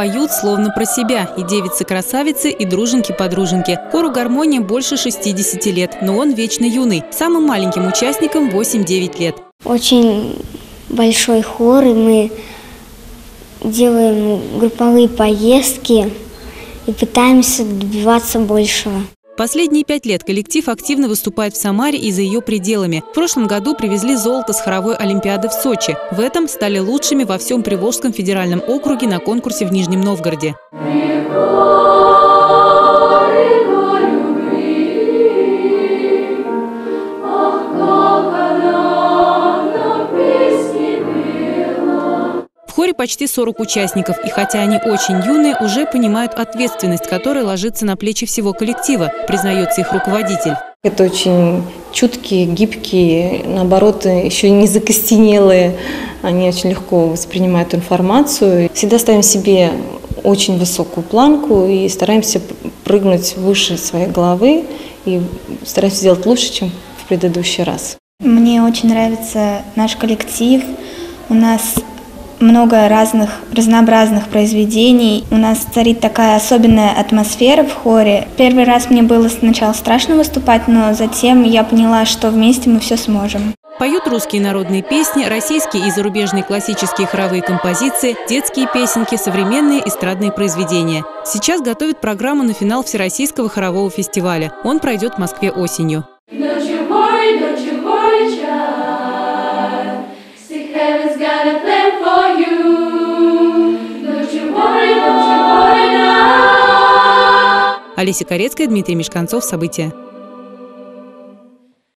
поют словно про себя. И девицы-красавицы, и друженьки-подруженьки. Хору «Гармония» больше 60 лет, но он вечно юный. Самым маленьким участникам 8-9 лет. Очень большой хор, и мы делаем групповые поездки и пытаемся добиваться большего. Последние 5 лет коллектив активно выступает в Самаре и за ее пределами. В прошлом году привезли золото с хоровой олимпиады в Сочи. В этом стали лучшими во всем Приволжском федеральном округе на конкурсе в Нижнем Новгороде. В хоре почти 40 участников, и хотя они очень юные, уже понимают ответственность, которая ложится на плечи всего коллектива, признается их руководитель. Это очень чуткие, гибкие, наоборот, еще не закостенелые. Они очень легко воспринимают информацию. Всегда ставим себе очень высокую планку и стараемся прыгнуть выше своей головы и стараемся делать лучше, чем в предыдущий раз. Мне очень нравится наш коллектив. У нас много разнообразных произведений. У нас царит такая особенная атмосфера в хоре. Первый раз мне было сначала страшно выступать, но затем я поняла, что вместе мы все сможем. Поют русские народные песни, российские и зарубежные классические хоровые композиции, детские песенки, современные эстрадные произведения. Сейчас готовят программу на финал Всероссийского хорового фестиваля. Он пройдет в Москве осенью. Алиса Корецкая, Дмитрий Мишканцов. События.